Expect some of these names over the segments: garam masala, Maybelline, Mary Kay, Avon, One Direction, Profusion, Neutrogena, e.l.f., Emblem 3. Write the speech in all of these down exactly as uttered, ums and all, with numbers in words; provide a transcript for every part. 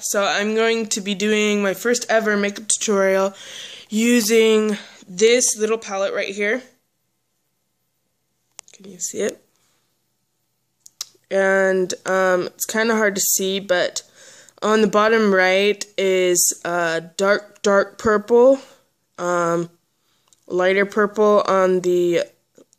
So I'm going to be doing my first ever makeup tutorial using this little palette right here. Can you see it? And um, it's kind of hard to see, but on the bottom right is uh, dark, dark purple, um, lighter purple on the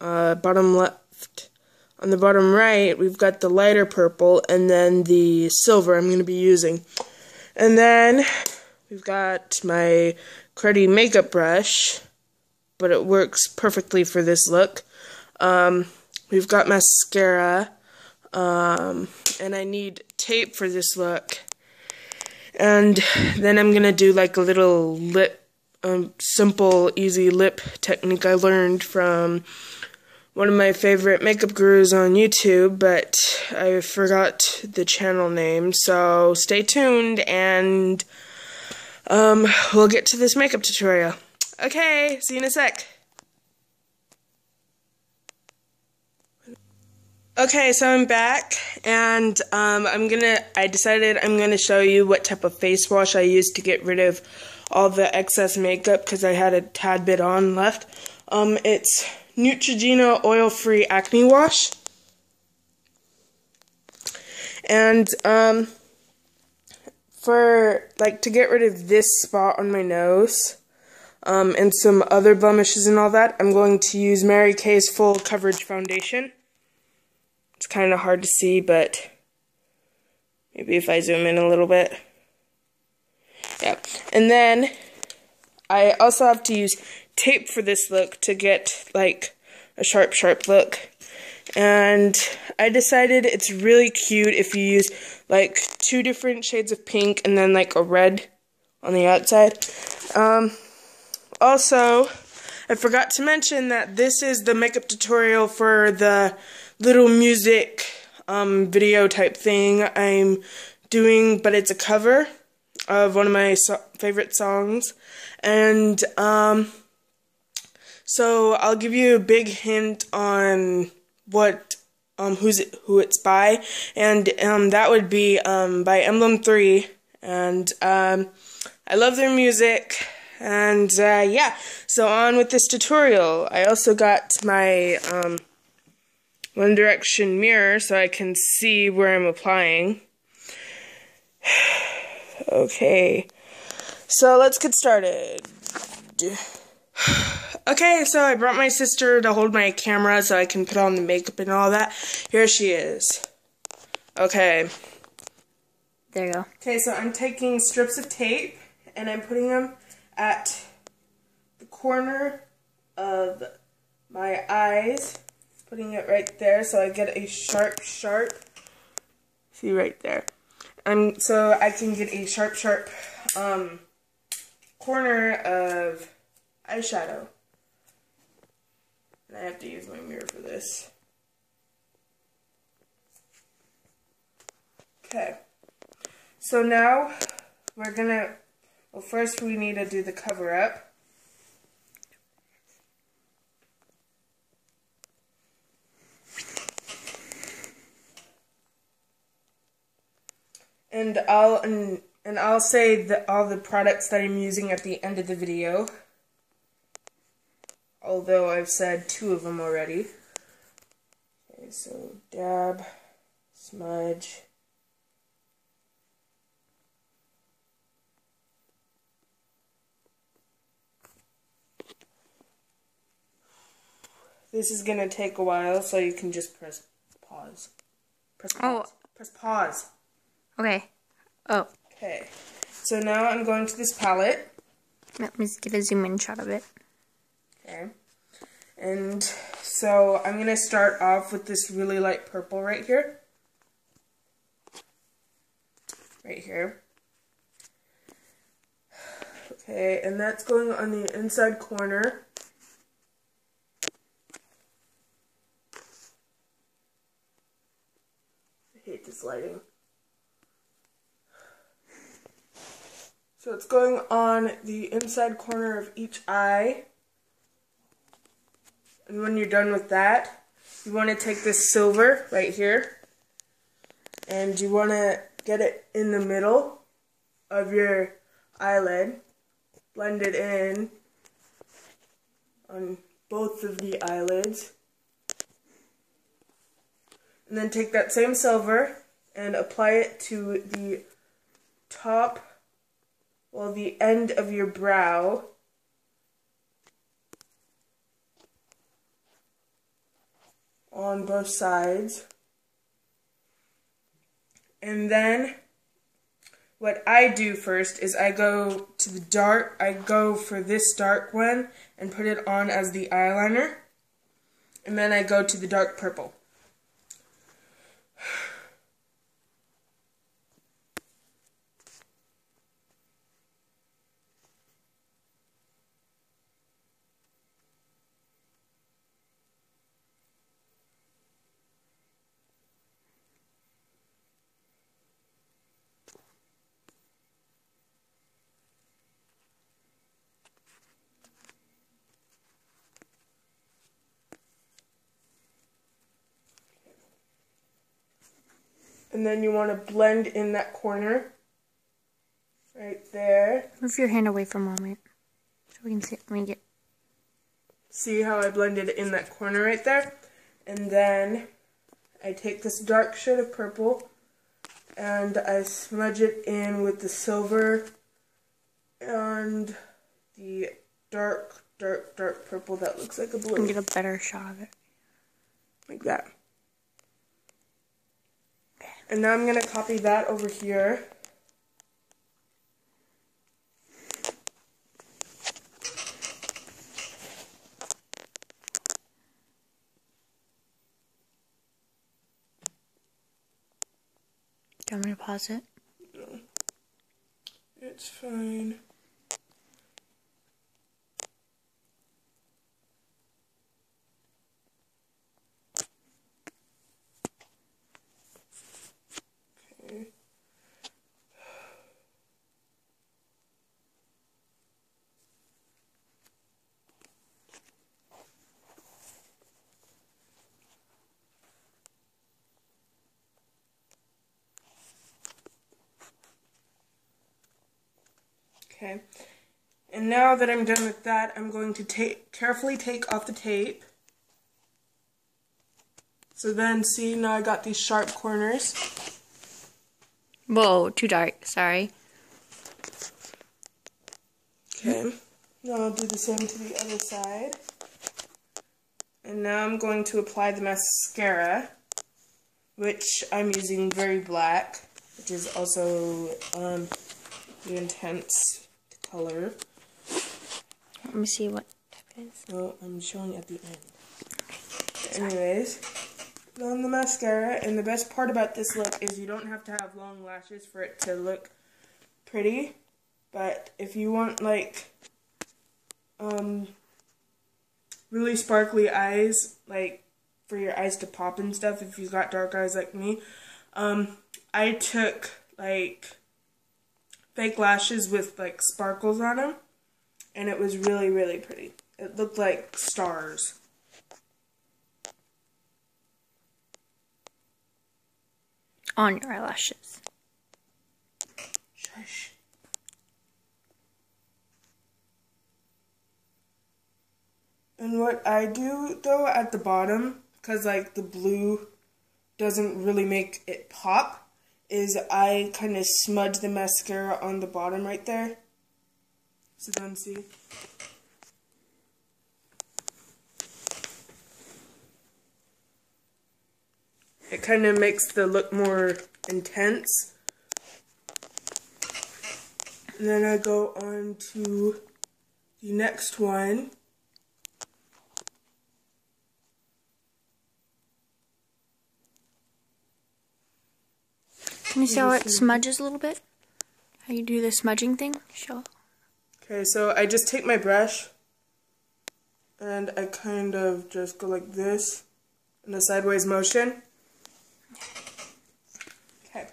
uh, bottom left. On the bottom right, we've got the lighter purple, and then the silver I'm going to be using. And then we've got my cruddy makeup brush, but it works perfectly for this look. Um, we've got mascara, um, and I need tape for this look. And then I'm going to do like a little lip, um, simple, easy lip technique I learned from one of my favorite makeup gurus on YouTube, but I forgot the channel name, so stay tuned and um, we'll get to this makeup tutorial. Okay, see you in a sec. Okay, so I'm back, and um, I'm gonna, I decided I'm gonna show you what type of face wash I used to get rid of all the excess makeup, because I had a tad bit on left. Um, it's Neutrogena Oil-Free Acne Wash. And, um, for, like, to get rid of this spot on my nose, um, and some other blemishes and all that, I'm going to use Mary Kay's Full Coverage Foundation. It's kind of hard to see, but maybe if I zoom in a little bit. Yeah. And then I also have to use tape for this look to get like a sharp sharp look, and I decided it's really cute if you use like two different shades of pink and then like a red on the outside. Um, also, I forgot to mention that this is the makeup tutorial for the little music um, video type thing I'm doing, but it's a cover of one of my so favorite songs, and um, so I'll give you a big hint on what, um, who's it, who it's by, and um, that would be um, by Emblem three, and um, I love their music, and uh, yeah. So on with this tutorial. I also got my um, One Direction mirror so I can see where I'm applying. Okay, so let's get started. Okay, so I brought my sister to hold my camera so I can put on the makeup and all that. Here she is. Okay. There you go. Okay, so I'm taking strips of tape and I'm putting them at the corner of my eyes. Putting it right there so I get a sharp, sharp. See right there. And so I can get a sharp, sharp um, corner of eyeshadow. And I have to use my mirror for this. Okay. So now we're gonna, well, first we need to do the cover up. And I'll and, and I'll say the, all the products that I'm using at the end of the video. Although I've said two of them already. Okay, so dab, smudge. This is gonna take a while, so you can just press pause. Press pause. Oh. Press pause. Okay. Oh. Okay. So now I'm going to this palette. Let me get a zoom in shot of it. Okay. And so I'm going to start off with this really light purple right here. Right here. Okay, and that's going on the inside corner. I hate this lighting. So it's going on the inside corner of each eye. And when you're done with that, you want to take this silver right here, and you want to get it in the middle of your eyelid, blend it in on both of the eyelids, and then take that same silver and apply it to the top, well, the end of your brow. On both sides. And then what I do first is I go to the dark, I go for this dark one and put it on as the eyeliner, and then I go to the dark purple. And then you want to blend in that corner, right there. Move your hand away for a moment, so we can see it. Let me get. See how I blended it in that corner right there? And then I take this dark shade of purple, and I smudge it in with the silver and the dark, dark, dark purple that looks like a blue. Let me get a better shot of it. Like that. And now I'm going to copy that over here. Do you want me to pause it? No. It's fine. Okay, and now that I'm done with that, I'm going to take carefully take off the tape. So then, see, now I got these sharp corners. Whoa, too dark, sorry. Okay, now I'll do the same to the other side. And now I'm going to apply the mascara, which I'm using Very Black, which is also um, the intense color. Let me see what that is. Well, I'm showing at the end. Anyways, on the mascara, and the best part about this look is you don't have to have long lashes for it to look pretty. But if you want, like, um, really sparkly eyes, like for your eyes to pop and stuff, if you got dark eyes like me, um, I took like fake lashes with like sparkles on them, and it was really, really pretty. It looked like stars. On your eyelashes. Shush. And what I do though at the bottom, because like the blue doesn't really make it pop, is I kind of smudge the mascara on the bottom right there. So then see. It kind of makes the look more intense. And then I go on to the next one. Can you see how it smudges a little bit? How you do the smudging thing? Sure. Okay, so I just take my brush and I kind of just go like this in a sideways motion. Okay.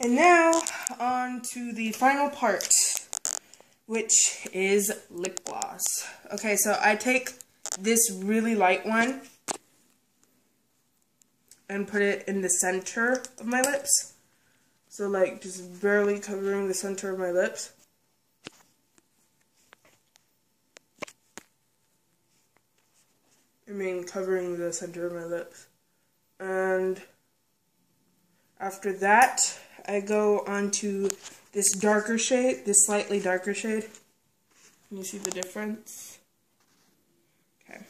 And now on to the final part, which is lip gloss. Okay, so I take this really light one and put it in the center of my lips. So like just barely covering the center of my lips. I mean covering the center of my lips. And after that, I go on to this darker shade, this slightly darker shade. Can you see the difference? Okay.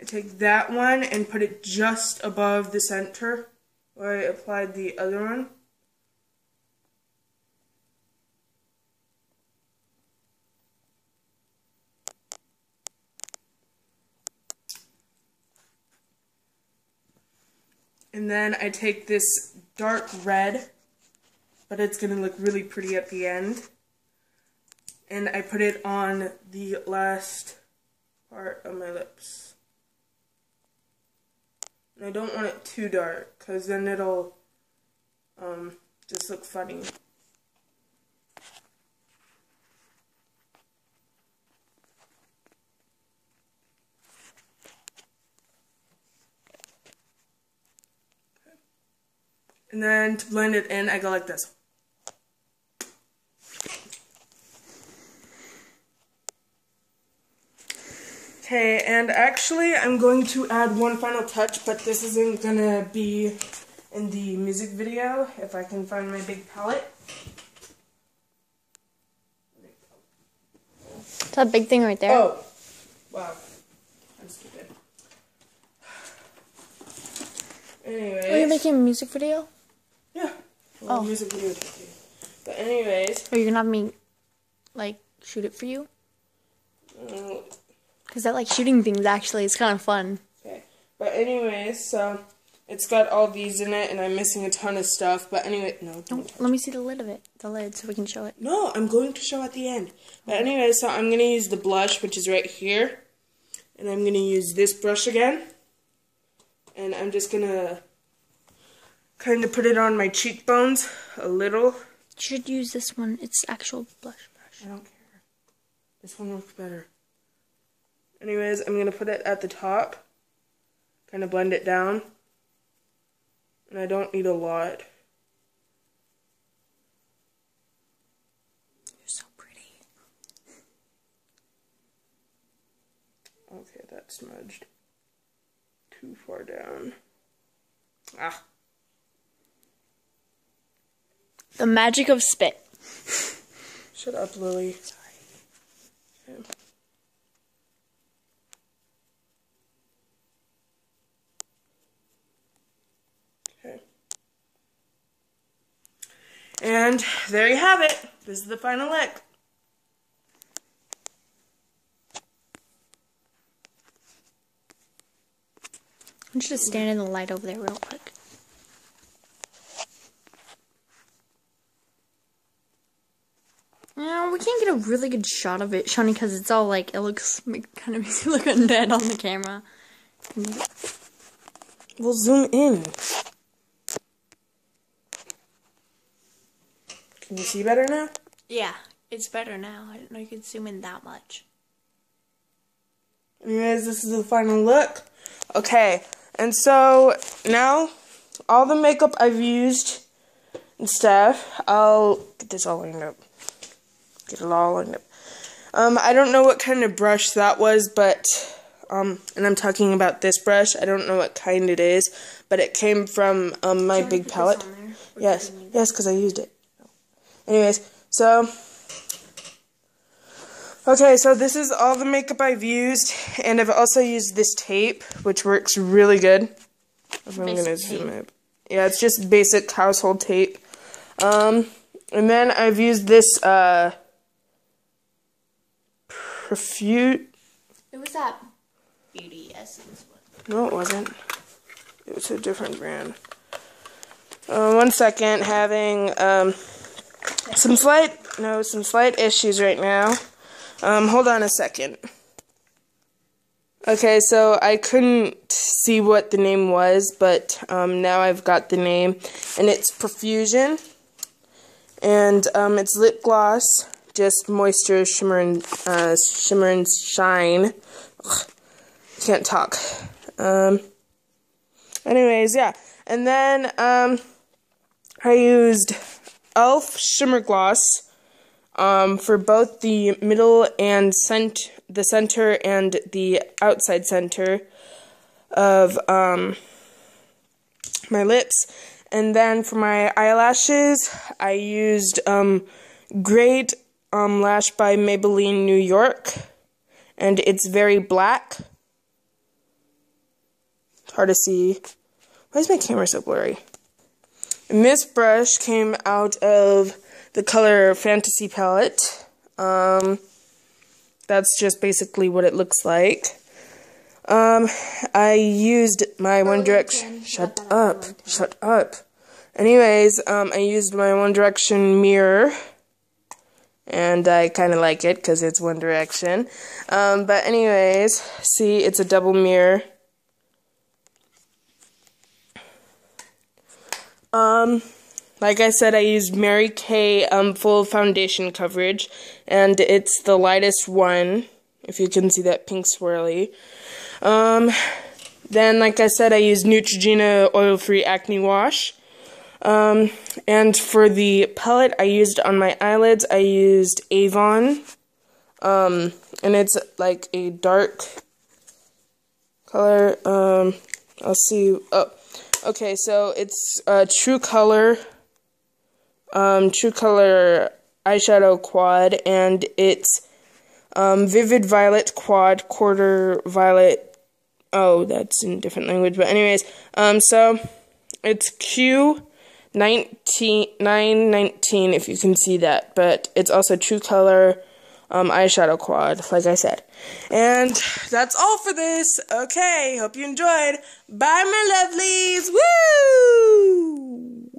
I take that one and put it just above the center where I applied the other one. And then I take this dark red, but it's going to look really pretty at the end. And I put it on the last part of my lips. And I don't want it too dark, because then it'll um, just look funny. And then to blend it in, I go like this. Okay, and actually I'm going to add one final touch, but this isn't gonna be in the music video, if I can find my big palette. It's that big thing right there. Oh, wow. I'm stupid. Anyways. Are you making a music video? Yeah. Well, oh. Music video. But anyways. Are you gonna have me, like, shoot it for you? Mm. Cause I like shooting things. Actually, it's kind of fun. Okay. But anyways, so it's got all these in it, and I'm missing a ton of stuff. But anyway, no. Don't. Let me see the lid of it. The lid, so we can show it. No, I'm going to show at the end. But anyway, so I'm gonna use the blush, which is right here, and I'm gonna use this brush again, and I'm just gonna kind of put it on my cheekbones a little. You should use this one. It's actual blush brush. I don't care. This one works better. Anyways, I'm gonna put it at the top. Kind of blend it down. And I don't need a lot. You're so pretty. Okay, that's smudged. Too far down. Ah. The magic of spit. Shut up, Lily. Sorry. Okay. Okay. And there you have it. This is the final look. I'm just gonna stand in the light over there real quick. No, we can't get a really good shot of it, Shawnee, because it's all like, it looks, it kind of makes you look undead on the camera. We'll zoom in. Can you see better now? Yeah, it's better now. I didn't know you could zoom in that much. Anyways, this is the final look. Okay, and so now all the makeup I've used and stuff, I'll get this all lined up. Get it all lined up. Um, I don't know what kind of brush that was, but, um, and I'm talking about this brush. I don't know what kind it is, but it came from um, my big palette. Yes, yes, because I used it. Anyways, so... Okay, so this is all the makeup I've used, and I've also used this tape, which works really good. I'm gonna zoom it. Yeah, it's just basic household tape. Um, and then I've used this uh, Profusion. It was that Beauty Essence one. No, it wasn't. It was a different brand. Uh, one second, having um, some slight no, some slight issues right now. Um, hold on a second. Okay, so I couldn't see what the name was, but um, now I've got the name. And it's Profusion. And um, it's lip gloss, just moisture, shimmer, and, uh, shimmer and shine. Ugh, can't talk. Um, anyways, yeah. And then um, I used e l f Shimmer Gloss um, for both the middle and cent the center and the outside center of um, my lips. And then for my eyelashes, I used um, Great um, Lash by Maybelline New York. And it's very black. It's hard to see. Why is my camera so blurry? And this brush came out of the color Fantasy palette. Um, that's just basically what it looks like. Um, I used my One Direction... Shut up. Shut up. Anyways, um, I used my One Direction mirror. And I kind of like it because it's One Direction. Um, but anyways, see, it's a double mirror. Um, like I said, I used Mary Kay um, full foundation coverage, and it's the lightest one, if you can see that pink swirly. Um, then, like I said, I used Neutrogena oil-free acne wash. Um, and for the palette I used on my eyelids, I used Avon. Um, and it's like a dark color. Um, I'll see. Oh. Okay, so it's a uh, True Color, um, True Color eyeshadow quad, and it's um, Vivid Violet Quad, Quarter Violet. Oh, that's in a different language, but anyways, um, so it's Q nine nineteen, if you can see that, but it's also True Color um, eyeshadow quad, like I said. And that's all for this. Okay, hope you enjoyed. Bye, my lovelies. Woo!